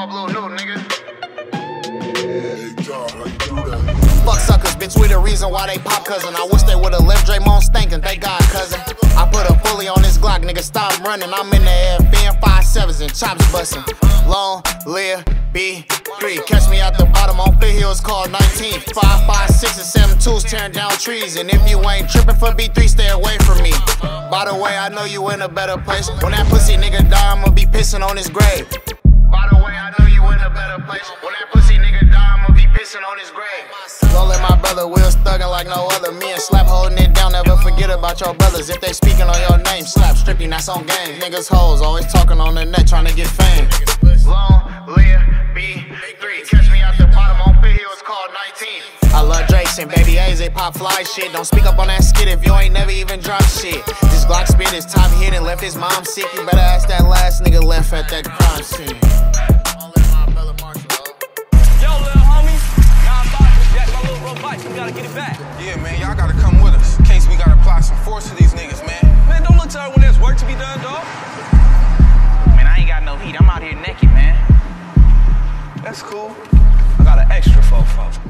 Fuck suckers, bitch, we the reason why they pop cousin. I wish they would've left Draymond stankin', thank God, cousin. I put a bully on this Glock, nigga, stop running. I'm in the air, being 5.7s and chops bustin'. Long live B3. Catch me out the bottom on Fleet Hills, call 19. 5.56 and 7.2s tearing down trees. And if you ain't trippin' for B3, stay away from me. By the way, I know you in a better place. When that pussy nigga die, I'ma be pissin' on his grave. By the way, I know you in a better place. When that pussy nigga die, I'ma be pissin' on his grave. Don't let my brother Will's thuggin' like no other. Me and Slap holdin' it down, never forget about your brothers. If they speakin' on your name, Slap strip you, that's on game. Niggas hoes, always talkin' on the net, tryna get fame. Long live B3. Catch me out the bottom on Fleet Hills, call 19. I love Drayson, baby A's, they pop fly shit. Don't speak up on that skit if you ain't never even dropped shit. This Glock spit is top hit and left his mom sick. You better ask that last nigga left at that crime scene. That's cool. I got an extra 4-4.